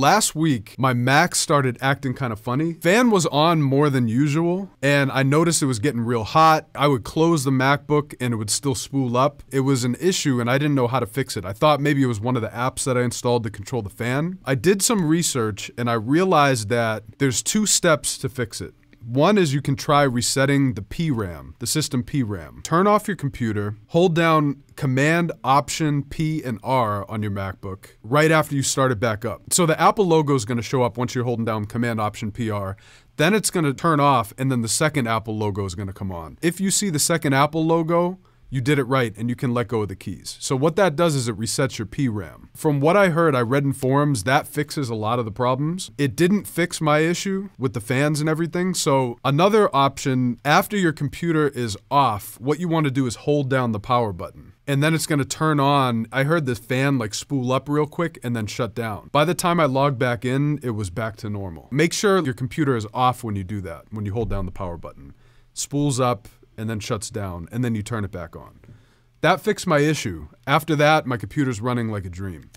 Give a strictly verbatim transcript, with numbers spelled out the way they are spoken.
Last week, my Mac started acting kind of funny. Fan was on more than usual, and I noticed it was getting real hot. I would close the MacBook and it would still spool up. It was an issue and I didn't know how to fix it. I thought maybe it was one of the apps that I installed to control the fan. I did some research and I realized that there's two steps to fix it. One is you can try resetting the P RAM, the system P RAM. Turn off your computer, hold down Command Option P and R on your MacBook right after you start it back up. So the Apple logo is going to show up once you're holding down Command Option P R. Then it's going to turn off and then the second Apple logo is going to come on. If you see the second Apple logo, you did it right and you can let go of the keys. So what that does is it resets your P RAM. From what I heard, I read in forums, that fixes a lot of the problems. It didn't fix my issue with the fans and everything. So another option, after your computer is off, what you want to do is hold down the power button. And then it's gonna turn on. I heard the fan like spool up real quick and then shut down. By the time I logged back in, it was back to normal. Make sure your computer is off when you do that, when you hold down the power button. Spools up, and then shuts down, and then you turn it back on. That fixed my issue. After that, my computer's running like a dream.